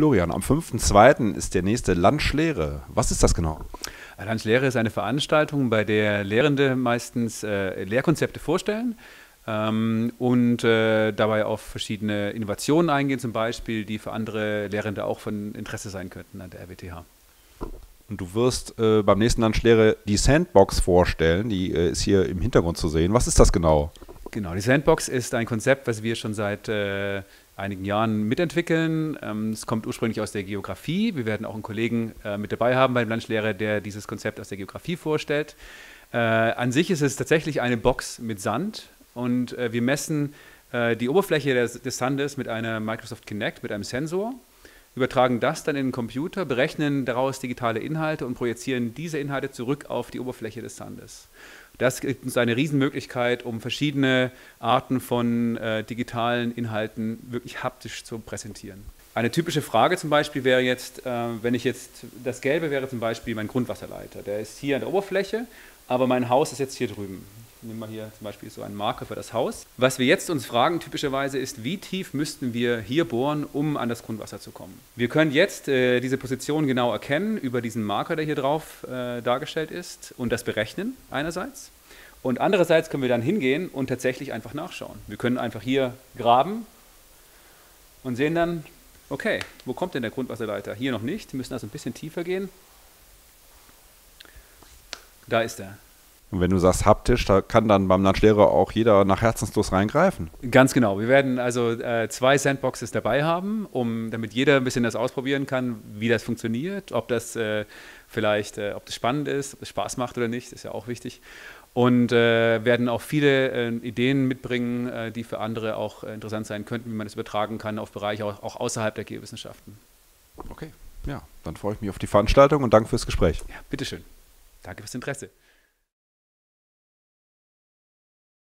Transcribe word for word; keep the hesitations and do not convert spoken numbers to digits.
Florian, am fünften zweiten ist der nächste Lunch Lehre. Was ist das genau? Lunch Lehre ist eine Veranstaltung, bei der Lehrende meistens äh, Lehrkonzepte vorstellen ähm, und äh, dabei auf verschiedene Innovationen eingehen, zum Beispiel, die für andere Lehrende auch von Interesse sein könnten an der R W T H. Und du wirst äh, beim nächsten Lunch Lehre die Sandbox vorstellen, die äh, ist hier im Hintergrund zu sehen. Was ist das genau? Genau, die Sandbox ist ein Konzept, was wir schon seit äh, einigen Jahren mitentwickeln. Ähm, es kommt ursprünglich aus der Geografie. Wir werden auch einen Kollegen äh, mit dabei haben beim Lunch Lehre, der dieses Konzept aus der Geografie vorstellt. Äh, an sich ist es tatsächlich eine Box mit Sand und äh, wir messen äh, die Oberfläche des, des Sandes mit einer Microsoft Kinect, mit einem Sensor, übertragen das dann in den Computer, berechnen daraus digitale Inhalte und projizieren diese Inhalte zurück auf die Oberfläche des Sandes. Das gibt uns eine Riesenmöglichkeit, um verschiedene Arten von äh, digitalen Inhalten wirklich haptisch zu präsentieren. Eine typische Frage zum Beispiel wäre jetzt, äh, wenn ich jetzt, das Gelbe wäre zum Beispiel mein Grundwasserleiter. Der ist hier an der Oberfläche, aber mein Haus ist jetzt hier drüben. Ich nehme mal hier zum Beispiel so einen Marker für das Haus. Was wir jetzt uns fragen typischerweise ist, wie tief müssten wir hier bohren, um an das Grundwasser zu kommen. Wir können jetzt äh, diese Position genau erkennen über diesen Marker, der hier drauf äh, dargestellt ist, und das berechnen einerseits. Und andererseits können wir dann hingehen und tatsächlich einfach nachschauen. Wir können einfach hier graben und sehen dann, okay, wo kommt denn der Grundwasserleiter? Hier noch nicht, wir müssen also ein bisschen tiefer gehen. Da ist er. Und wenn du sagst haptisch, da kann dann beim Lunch Lehre auch jeder nach Herzenslust reingreifen. Ganz genau. Wir werden also äh, zwei Sandboxes dabei haben, um, damit jeder ein bisschen das ausprobieren kann, wie das funktioniert, ob das äh, vielleicht, äh, ob das spannend ist, ob es Spaß macht oder nicht, ist ja auch wichtig. Und äh, werden auch viele äh, Ideen mitbringen, äh, die für andere auch äh, interessant sein könnten, wie man das übertragen kann auf Bereiche auch, auch außerhalb der Geowissenschaften. Okay, ja, dann freue ich mich auf die Veranstaltung und danke fürs Gespräch. Ja, bitteschön. Danke fürs Interesse.